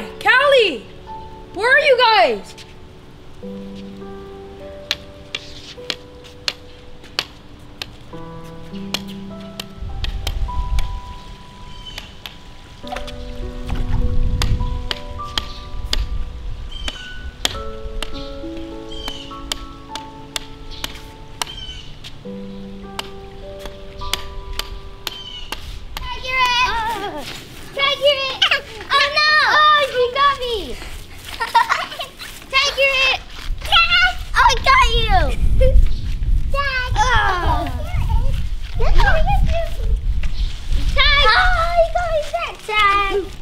Hi, Cali! Where are you guys?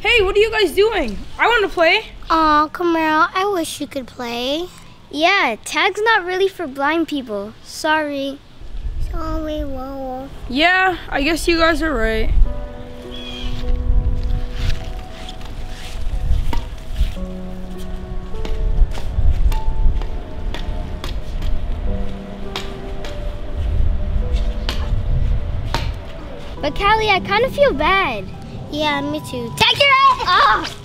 Hey, what are you guys doing? I want to play. Aw, Kameiro, I wish you could play. Yeah, tag's not really for blind people. Sorry. Sorry, Wolf. Yeah, I guess you guys are right. But Cali, I kind of feel bad. Yeah, me too. Take your head off!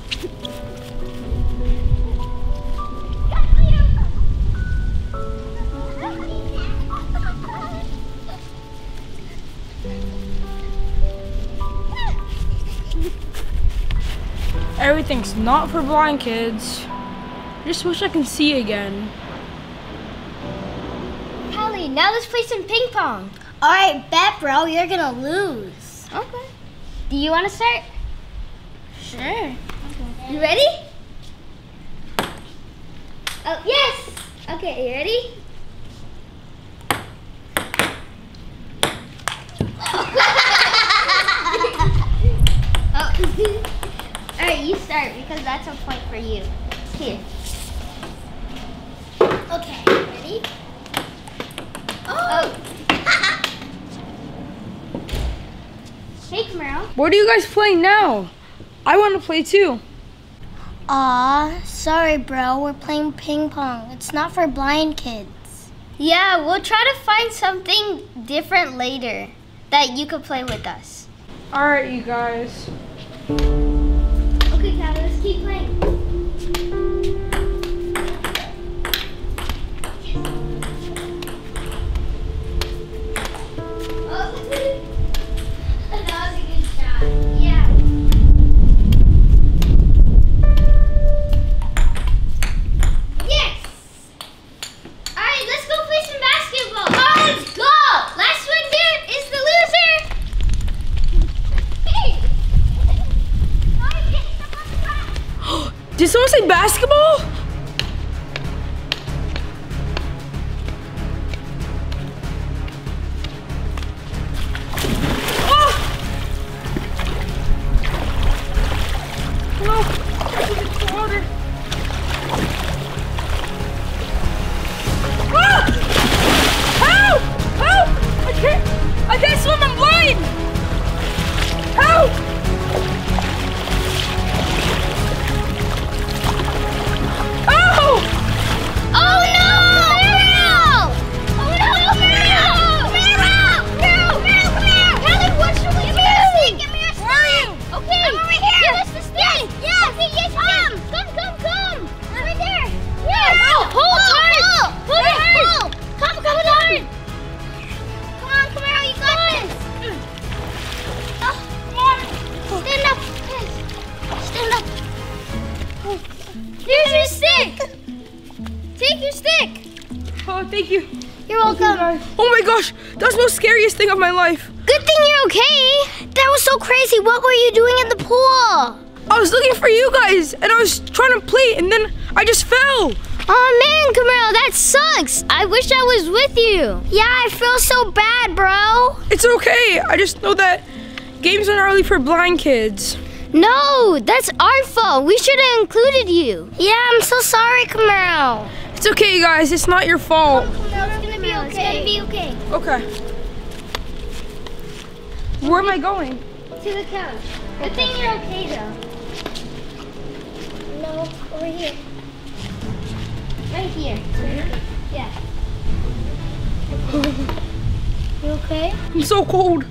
Everything's not for blind kids. I just wish I could see again. Cali, now let's play some ping pong. All right, bet, bro. You're gonna lose. Okay. Do you want to start? Sure. Okay. You ready? Oh, yes! Okay, you ready? Oh. All right, you start because that's a point for you. Here. Okay, ready? Oh! Hey, Kameiro. What are you guys playing now? I want to play too. Aw, sorry bro, we're playing ping pong. It's not for blind kids. Yeah, we'll try to find something different later that you could play with us. All right, you guys. Okay, Cali, let's keep playing. Did someone say basketball? Oh, thank you. You're welcome. Oh my gosh, that was the most scariest thing of my life. Good thing you're okay. That was so crazy. What were you doing in the pool? I was looking for you guys, and I was trying to play, and then I just fell. Oh man, Kameiro, that sucks. I wish I was with you. Yeah, I feel so bad, bro. It's okay. I just know that games are not really for blind kids. No, that's our fault. We should have included you. Yeah, I'm so sorry, Kameiro. It's okay, you guys. It's not your fault. It's gonna be okay. It's gonna be okay. Okay. Where am I going? To the couch. Good thing you're okay, though. No, over here. Right here. Yeah. You okay? I'm so cold.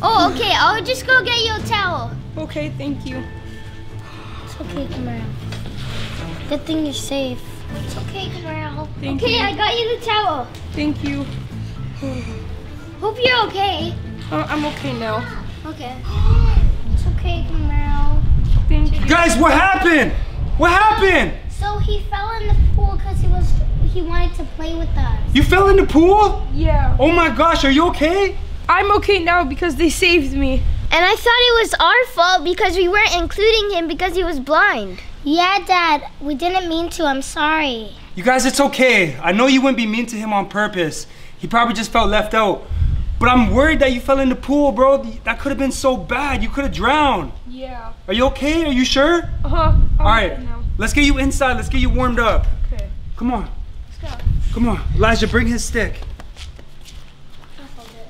Oh, okay. I'll just go get you a towel. Okay, thank you. It's okay, Kameiro. Good thing you're safe. It's okay, Kameiro. Okay, I got you the towel. Thank you. Hope you're okay. Oh, I'm okay now. Okay. It's okay, Kameiro. Thank you. Guys, what happened? What happened? So he fell in the pool because he wanted to play with us. You fell in the pool? Yeah. Oh my gosh, are you okay? I'm okay now because they saved me. And I thought it was our fault because we weren't including him because he was blind. Yeah, Dad, we didn't mean to, I'm sorry. You guys, it's okay. I know you wouldn't be mean to him on purpose. He probably just felt left out. But I'm worried that you fell in the pool, bro. That could have been so bad. You could have drowned. Yeah. Are you okay? Are you sure? Uh-huh. All right, let's get you inside. Let's get you warmed up. Okay. Come on. Let's go. Come on. Elijah, bring his stick. I'll hold it.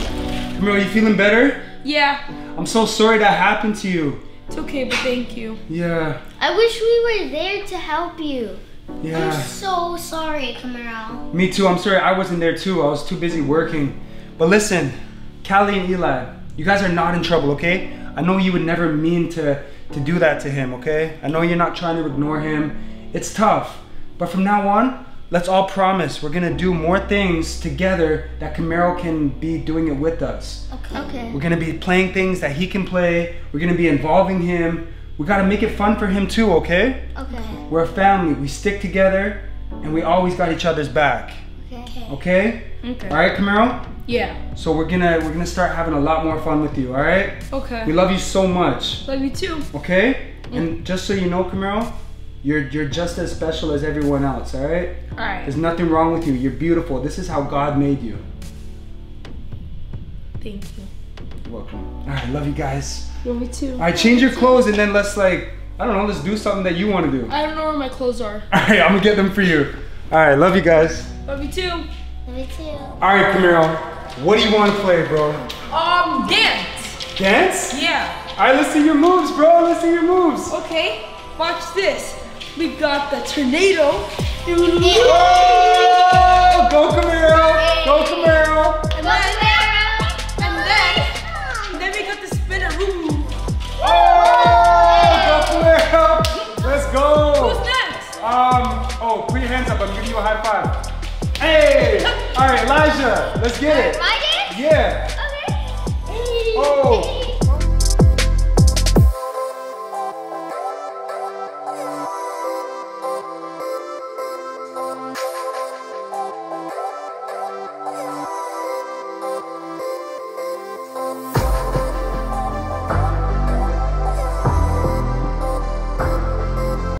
Okay. Kameiro, are you feeling better? Yeah. I'm so sorry that happened to you. It's okay, but thank you. Yeah. I wish we were there to help you. Yeah. I'm so sorry, Kameiro. Me too. I'm sorry I wasn't there too. I was too busy working. But listen, Cali and Eli, you guys are not in trouble, okay? I know you would never mean to do that to him, okay? I know you're not trying to ignore him. It's tough. But from now on, let's all promise we're gonna do more things together that Kameiro can be doing it with us. Okay. We're gonna be playing things that he can play. We're gonna be involving him. We gotta make it fun for him too, okay? Okay. We're a family, we stick together, and we always got each other's back. Okay? Okay. All right, Kameiro? Yeah. So we're gonna start having a lot more fun with you, all right? Okay. We love you so much. Love you too. Okay? Yeah. And just so you know, Kameiro, you're just as special as everyone else, all right? All right. There's nothing wrong with you, you're beautiful. This is how God made you. Thank you. You're welcome. All right, love you guys. Love you too. All right, change your clothes and then let's I don't know, let's do something that you want to do. I don't know where my clothes are. All right, I'm gonna get them for you. All right, love you guys. Love you too. Love you too. All right, Kameiro, what do you want to play, bro? Dance. Dance? Yeah. All right, let's see your moves, bro. Let's see your moves. Okay, watch this. We got the tornado. Oh, go Kameiro. Go Kameiro. And then put your hands up, I'm giving you a high five. Hey! Alright, Elijah, let's get it. My dance? Yeah. Okay. Hey. Oh.